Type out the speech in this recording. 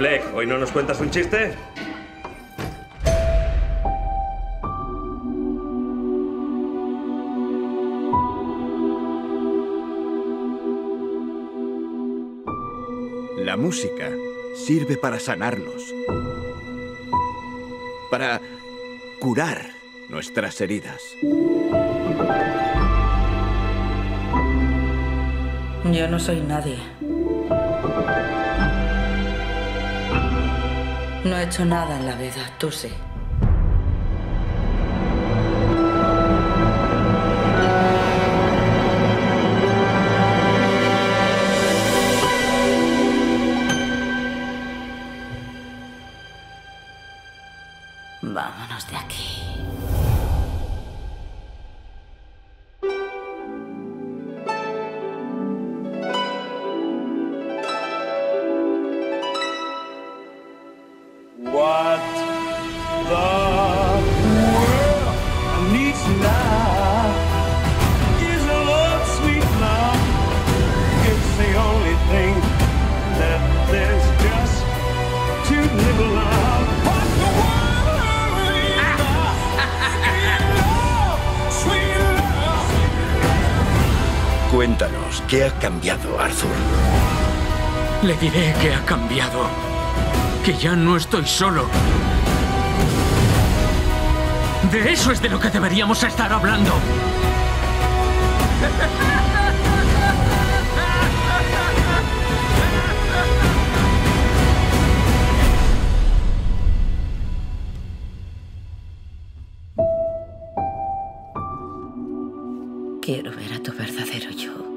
Fleck, ¿hoy no nos cuentas un chiste? La música sirve para sanarnos, para curar nuestras heridas. Yo no soy nadie. No he hecho nada en la vida, tú sí. Vámonos de aquí. What the world needs now is a love, sweet love. It's the only thing that there's just to live alive. What the world needs now is sweet love. Cuéntanos, ¿qué ha cambiado, Arthur? Le diré que ha cambiado. Que ya no estoy solo. De eso es de lo que deberíamos estar hablando. Quiero ver a tu verdadero yo.